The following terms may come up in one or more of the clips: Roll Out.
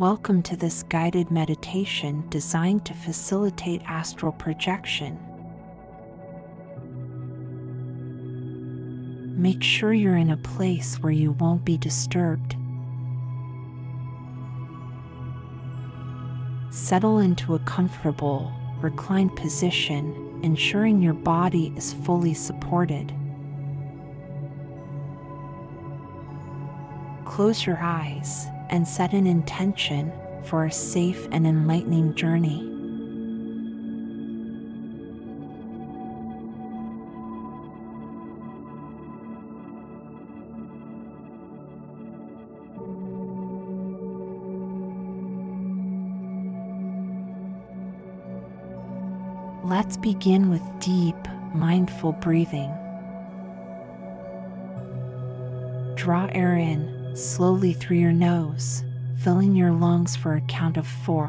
Welcome to this guided meditation designed to facilitate astral projection. Make sure you're in a place where you won't be disturbed. Settle into a comfortable, reclined position, ensuring your body is fully supported. Close your eyes and set an intention for a safe and enlightening journey. Let's begin with deep, mindful breathing. Draw air in slowly through your nose, filling your lungs for a count of 4.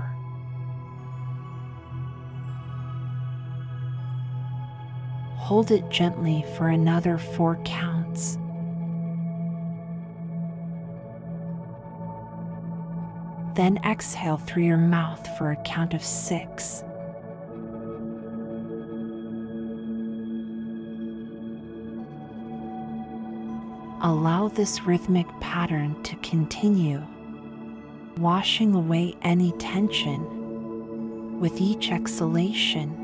Hold it gently for another 4 counts. Then exhale through your mouth for a count of 6. Allow this rhythmic pattern to continue, washing away any tension with each exhalation.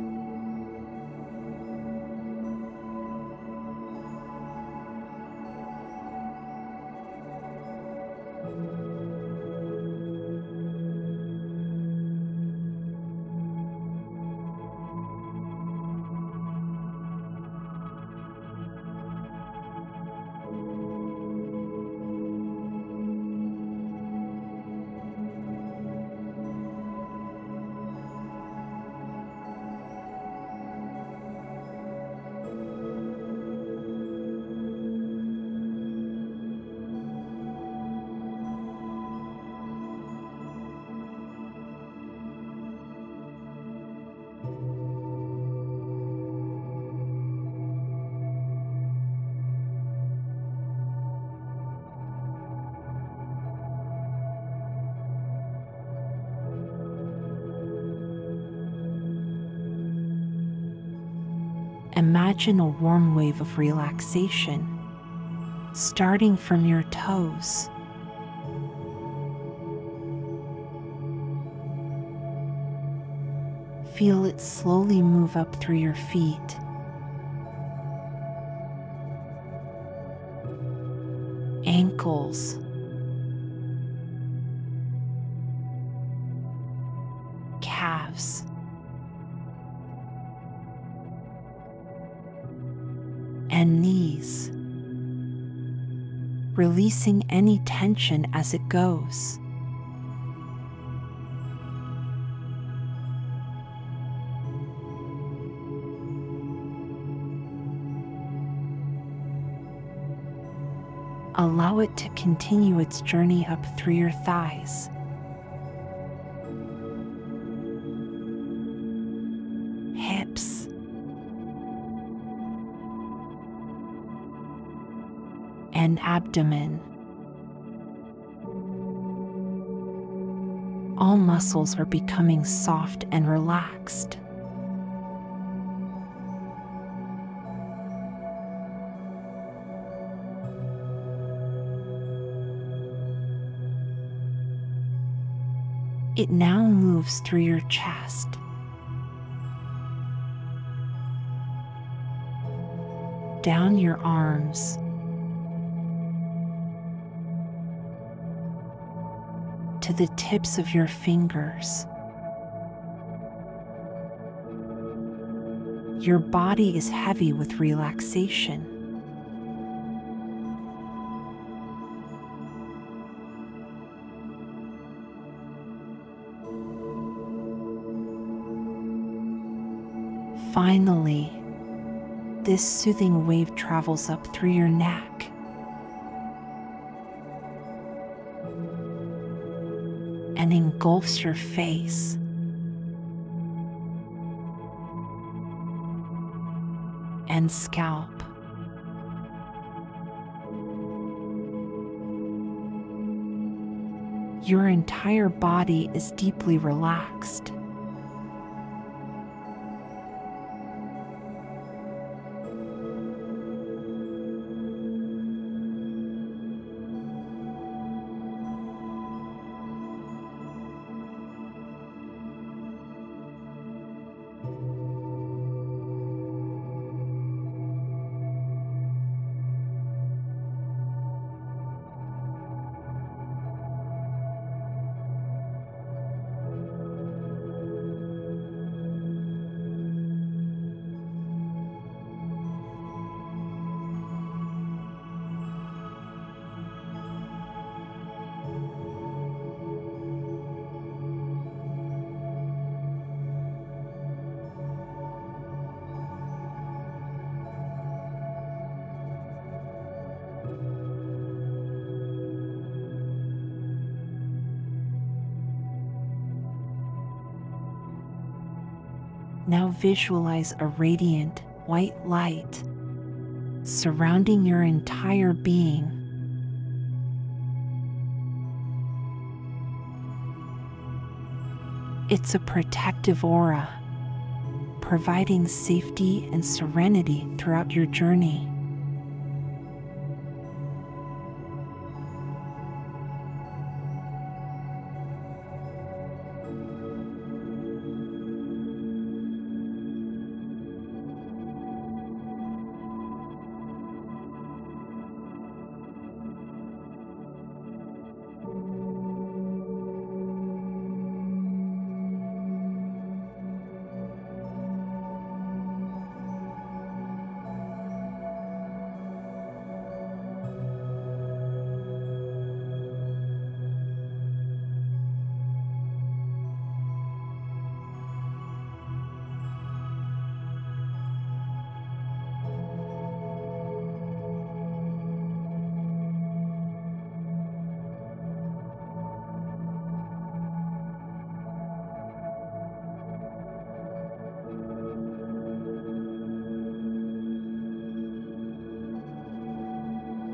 Imagine a warm wave of relaxation, starting from your toes. Feel it slowly move up through your feet, ankles, calves, and knees, releasing any tension as it goes. Allow it to continue its journey up through your thighs, hips, and abdomen. All muscles are becoming soft and relaxed. It now moves through your chest, down your arms, to the tips of your fingers. Your body is heavy with relaxation. Finally, this soothing wave travels up through your neck, and engulfs your face, and scalp, Your entire body is deeply relaxed. Now visualize a radiant white light surrounding your entire being. It's a protective aura, providing safety and serenity throughout your journey.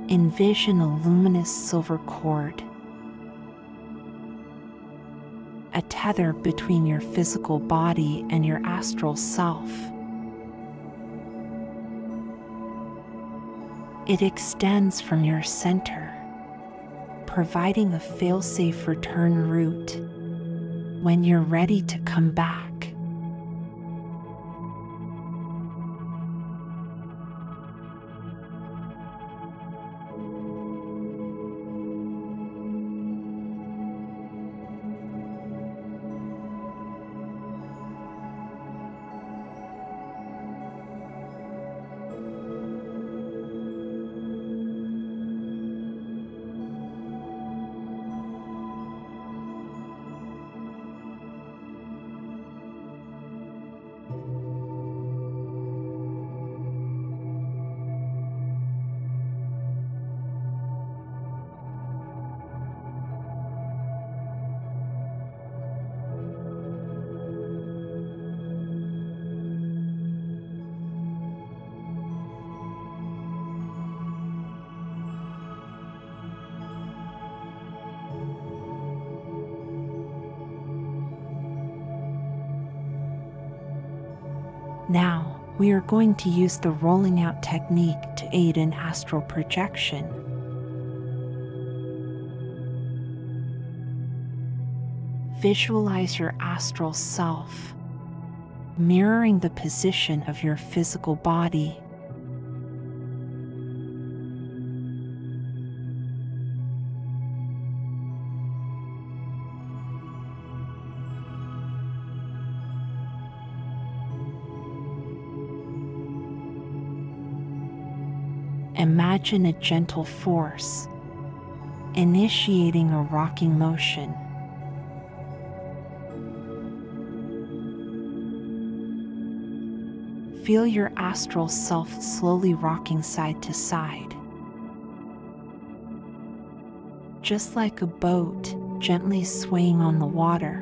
Envision a luminous silver cord, a tether between your physical body and your astral self. It extends from your center, providing a fail-safe return route when you're ready to come back. Now, we are going to use the rolling out technique to aid in astral projection. Visualize your astral self, mirroring the position of your physical body. Imagine a gentle force, initiating a rocking motion. Feel your astral self slowly rocking side to side. Just like a boat gently swaying on the water.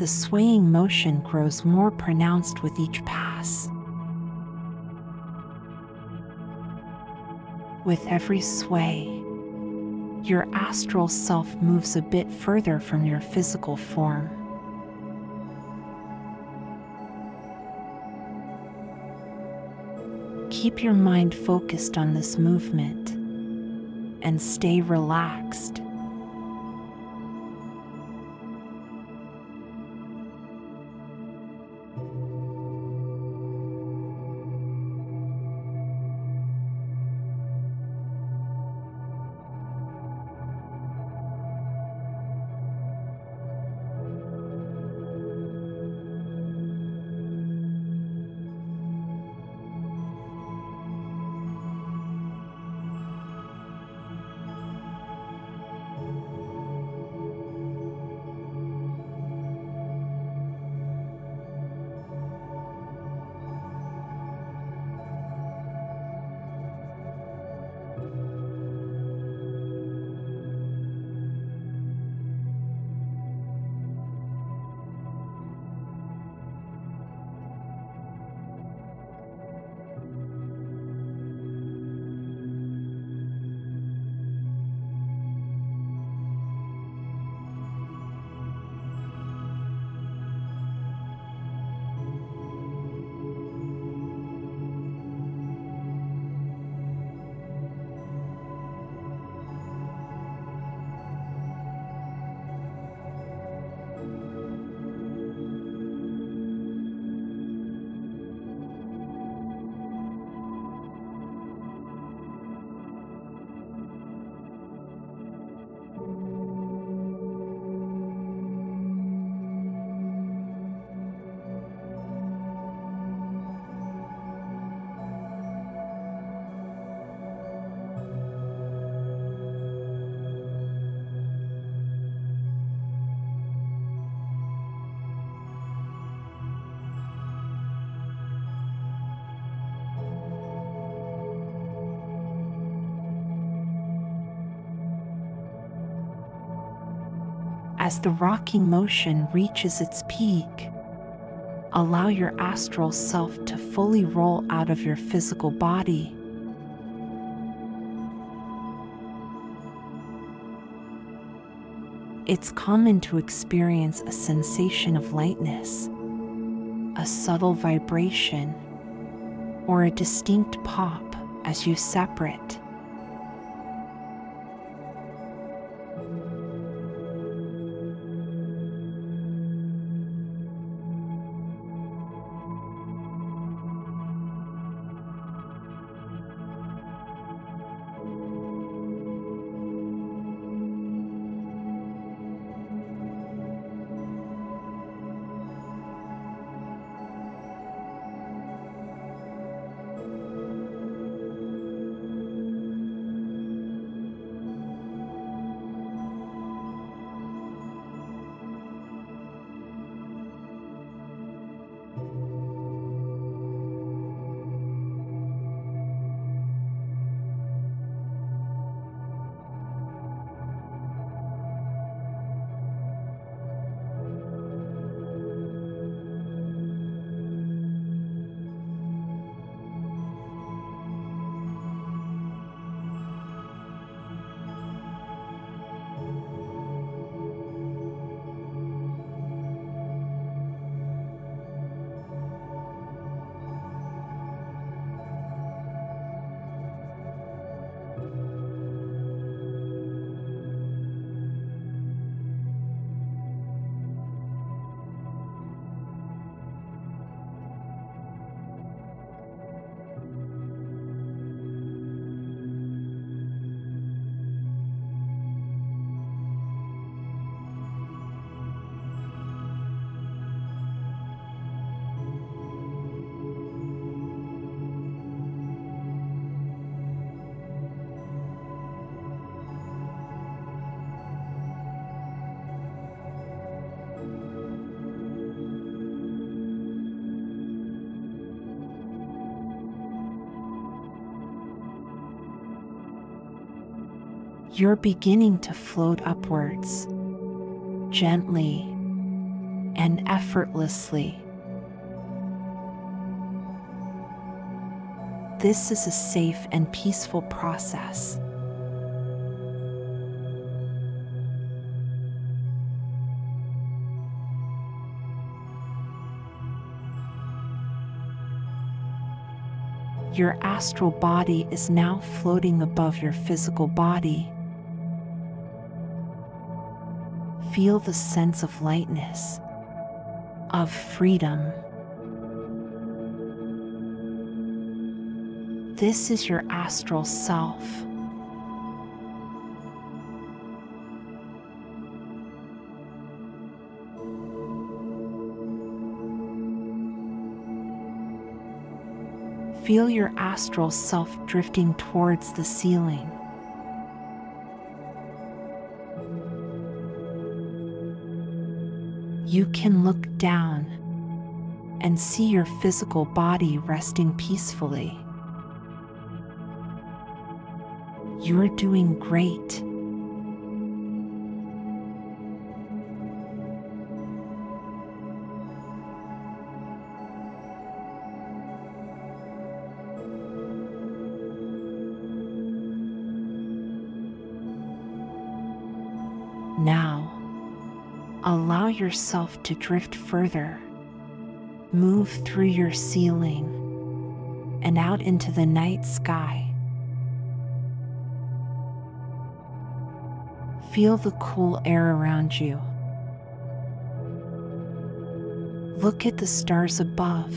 the swaying motion grows more pronounced with each pass. With every sway, your astral self moves a bit further from your physical form. Keep your mind focused on this movement and stay relaxed. As the rocking motion reaches its peak, allow your astral self to fully roll out of your physical body. It's common to experience a sensation of lightness, a subtle vibration, or a distinct pop as you separate. You're beginning to float upwards, gently, and effortlessly. This is a safe and peaceful process. Your astral body is now floating above your physical body. Feel the sense of lightness, of freedom. This is your astral self. Feel your astral self drifting towards the ceiling. You can look down and see your physical body resting peacefully. You're doing great. Now, allow yourself to drift further. Move through your ceiling and out into the night sky. Feel the cool air around you. Look at the stars above.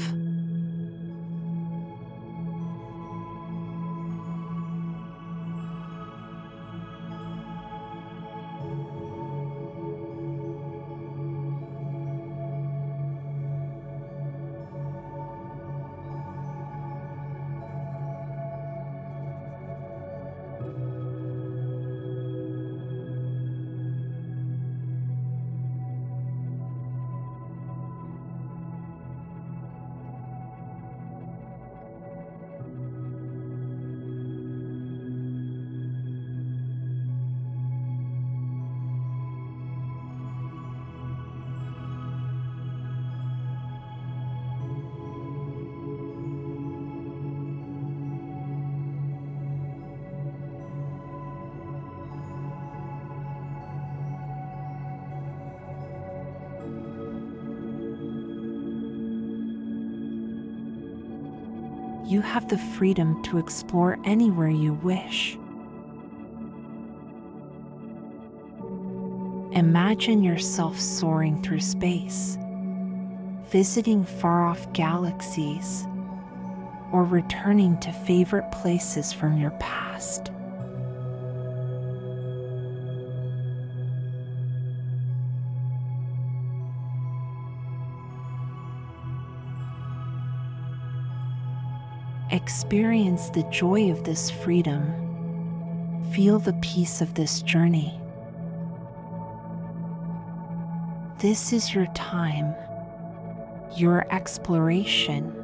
You have the freedom to explore anywhere you wish. Imagine yourself soaring through space, visiting far-off galaxies, or returning to favorite places from your past. Experience the joy of this freedom. Feel the peace of this journey. This is your time, your exploration.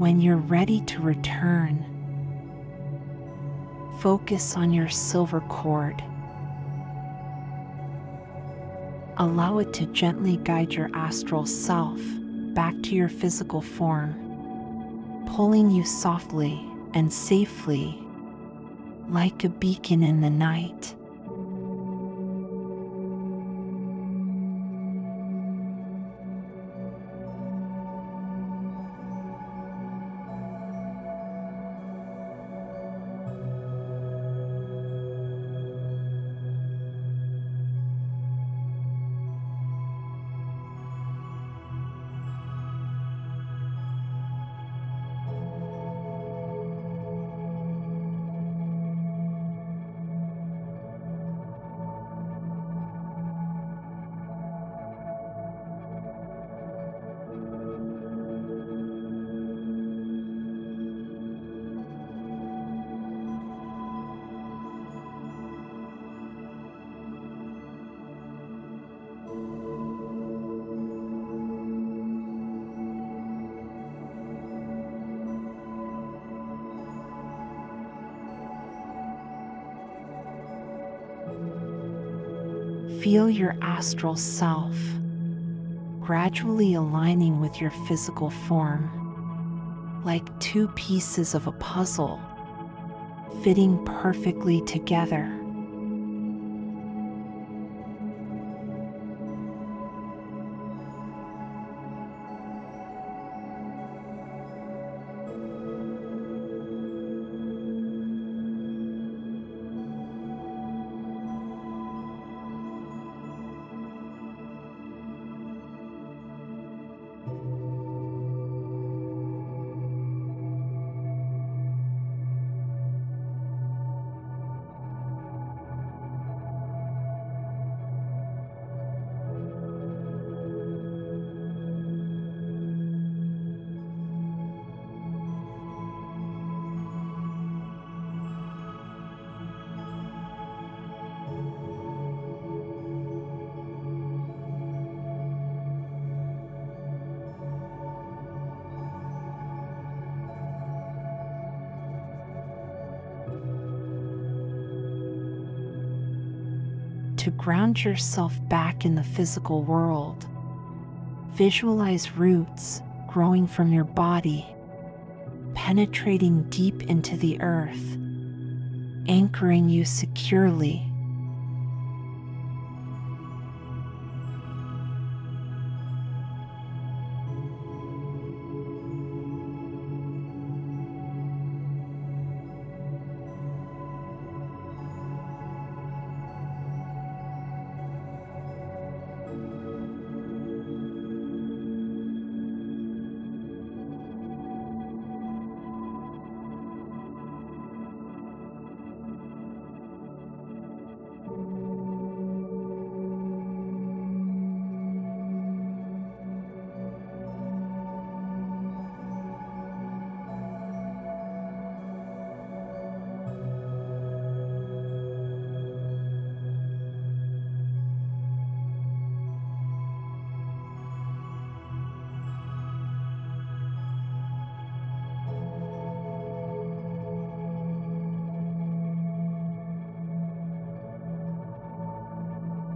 when you're ready to return, focus on your silver cord. Allow it to gently guide your astral self back to your physical form, pulling you softly and safely, like a beacon in the night. Feel your astral self gradually aligning with your physical form, like two pieces of a puzzle fitting perfectly together. To ground yourself back in the physical world, visualize roots growing from your body, penetrating deep into the earth, anchoring you securely.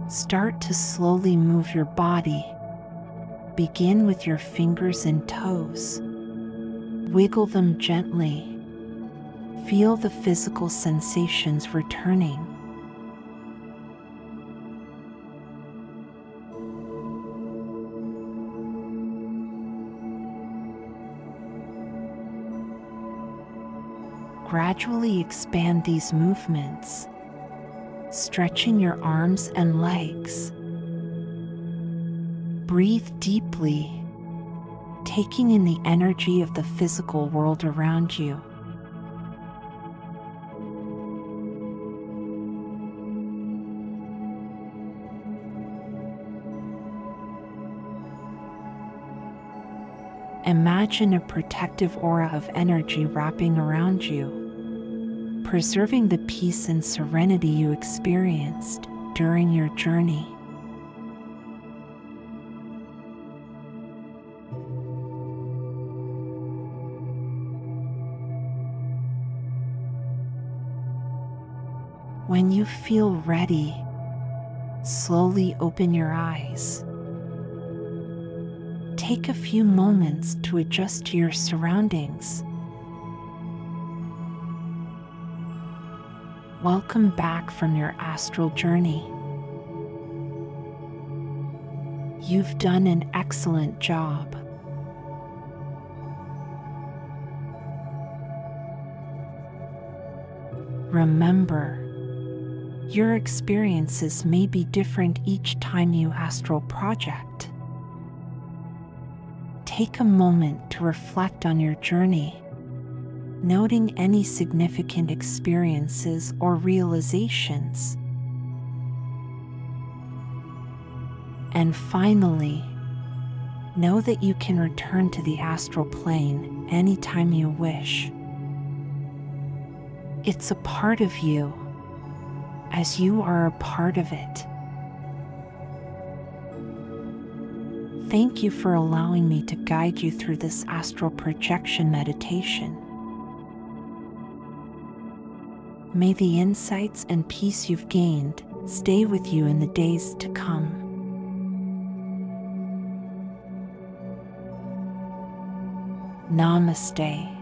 Start to slowly move your body. Begin with your fingers and toes. Wiggle them gently. Feel the physical sensations returning. Gradually expand these movements, stretching your arms and legs. Breathe deeply, taking in the energy of the physical world around you. Imagine a protective aura of energy wrapping around you, preserving the peace and serenity you experienced during your journey. When you feel ready, slowly open your eyes. Take a few moments to adjust to your surroundings. Welcome back from your astral journey. You've done an excellent job. Remember, your experiences may be different each time you astral project. Take a moment to reflect on your journey, noting any significant experiences or realizations. And finally, know that you can return to the astral plane anytime you wish. It's a part of you, as you are a part of it. Thank you for allowing me to guide you through this astral projection meditation. May the insights and peace you've gained stay with you in the days to come. Namaste.